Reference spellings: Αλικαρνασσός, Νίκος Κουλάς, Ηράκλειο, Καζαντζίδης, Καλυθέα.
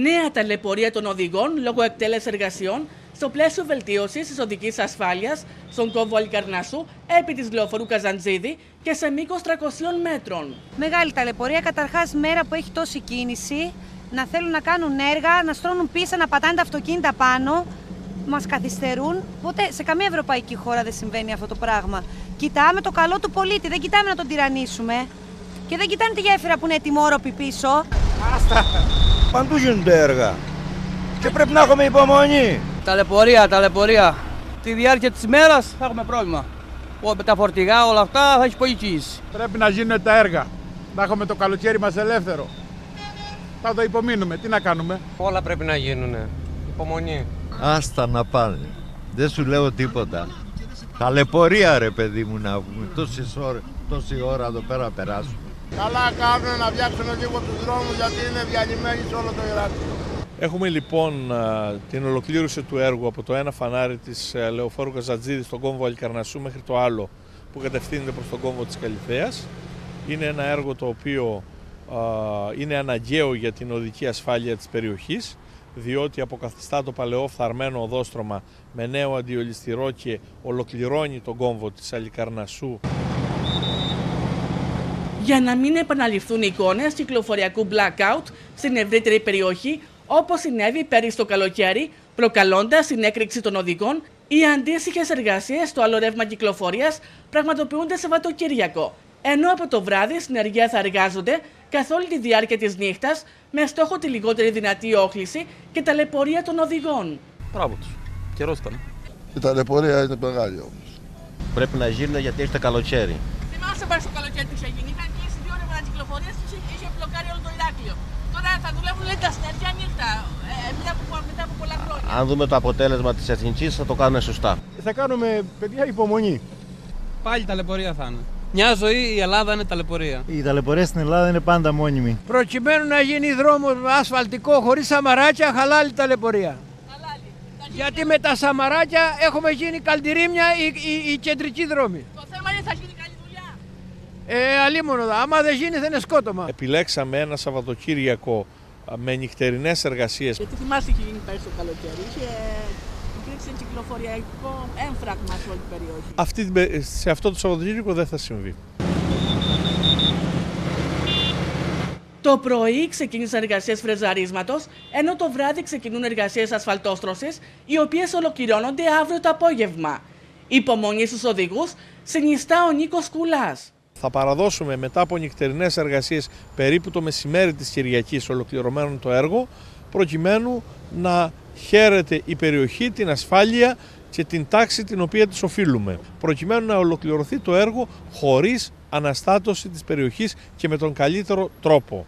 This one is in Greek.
νέα ταλαιπωρία των οδηγών λόγω εκτέλεσης εργασιών στο πλαίσιο βελτίωσης της οδικής ασφάλειας στον κόμβο Αλικαρνασσού επί της λεωφορού Καζαντζίδη και σε μήκος 300 μέτρων. Μεγάλη ταλαιπωρία, καταρχάς μέρα που έχει τόση κίνηση, να θέλουν να κάνουν έργα, να στρώνουν πίσω, να πατάνε τα αυτοκίνητα πάνω, μας καθυστερούν. Οπότε σε καμία ευρωπαϊκή χώρα δεν συμβαίνει αυτό το πράγμα. Κοιτάμε το καλό του πολίτη, δεν κοιτάμε να τον τυραννήσουμε και δεν κοιτάμε τη γέφυρα που είναι ετοιμόρροπη πίσω. Άστα. Παντού γίνονται έργα και πρέπει να έχουμε υπομονή. Ταλαιπωρία. Τη διάρκεια της μέρας θα έχουμε πρόβλημα. Με τα φορτηγά, όλα αυτά θα έχει πολύ κίνηση. Πρέπει να γίνουν τα έργα. Να έχουμε το καλοκαίρι μας ελεύθερο. Θα το υπομείνουμε. Τι να κάνουμε. Όλα πρέπει να γίνουν. Υπομονή. Άστα να πάνε. Δεν σου λέω τίποτα. Ταλαιπωρία ρε παιδί μου να βγούμε. Τόση ώρα εδώ πέρα περάσουμε. Καλά κάνουν να φτιάξουν λίγο τους δρόμους γιατί είναι διανυμένοι σε όλο το Ηράκλειο. Έχουμε λοιπόν την ολοκλήρωση του έργου από το ένα φανάρι της λεωφόρου Καζαντζίδη στον κόμβο Αλικαρνασσού μέχρι το άλλο που κατευθύνεται προς τον κόμβο της Καλυθέας. Είναι ένα έργο το οποίο είναι αναγκαίο για την οδική ασφάλεια της περιοχής, διότι αποκαθιστά το παλαιό φθαρμένο οδόστρωμα με νέο αντιολισθηρό και ολοκληρώνει τον κόμβο της Αλικαρνασσού. Για να μην επαναληφθούν εικόνες κυκλοφοριακού blackout στην ευρύτερη περιοχή, όπως συνέβη πέρυσι το καλοκαίρι, προκαλώντας την έκρηξη των οδικών, οι αντίστοιχες εργασίες στο άλλο ρεύμα κυκλοφορίας πραγματοποιούνται Σαββατοκύριακο, ενώ από το βράδυ συνεργεία θα εργάζονται καθ' όλη τη διάρκεια της νύχτας με στόχο τη λιγότερη δυνατή όχληση και ταλαιπωρία των οδηγών. Μπράβο τους. Καιρός ήταν. Η ταλαιπωρία είναι μεγάλη όμως. Πρέπει να γίνει γιατί έχει το καλοκαίρι. Θυμάσαι πέρυσι το καλοκαίρι τι είχε γίνει. Είχαν κλείσει 2 ρεύματα κυκλοφορίας και είχε μπλοκάρει όλο το Ηράκλειο. Τώρα θα δουλεύουν λέει τα συνεργεία νύχτα μετά από πολλά χρόνια. Αν δούμε το αποτέλεσμα της εθνικής θα το κάνουμε σωστά. Θα κάνουμε παιδιά υπομονή. Πάλι ταλαιπωρία θα είναι. Μια ζωή η Ελλάδα είναι ταλαιπωρία. Η ταλαιπωρία στην Ελλάδα είναι πάντα μόνιμη. Προκειμένου να γίνει δρόμος ασφαλτικό χωρίς σαμαράκια, χαλάλη ταλαιπωρία. Χαλάλη. Γιατί με τα σαμαράκια έχουμε γίνει καλτηρίμια οι κεντρικοί δρόμοι. Το θέμα είναι θα γίνει καλή δουλειά. Αλίμονο, άμα δεν γίνει δεν είναι σκότωμα. Επιλέξαμε ένα Σαββατοκύριακο με νυχτερινές εργασίες. Γιατί θυμάστε είχε γίνει πέρυσι το καλοκαίρι. Υπήρξε κυκλοφοριακό έμφραγμα σε όλη την περιοχή. Σε αυτό το Σαββατοκύριακο δεν θα συμβεί. Το πρωί ξεκίνησαν εργασίες φρεζαρίσματος, ενώ το βράδυ ξεκινούν εργασίες ασφαλτόστρωσης, οι οποίες ολοκληρώνονται αύριο το απόγευμα. Υπομονή στους οδηγούς συνιστά ο Νίκος Κουλάς. Θα παραδώσουμε μετά από νυχτερινές εργασίες περίπου το μεσημέρι της Κυριακής ολοκληρωμένο το έργο, προκειμένου να χαίρεται η περιοχή, την ασφάλεια και την τάξη την οποία της οφείλουμε, προκειμένου να ολοκληρωθεί το έργο χωρίς αναστάτωση της περιοχής και με τον καλύτερο τρόπο.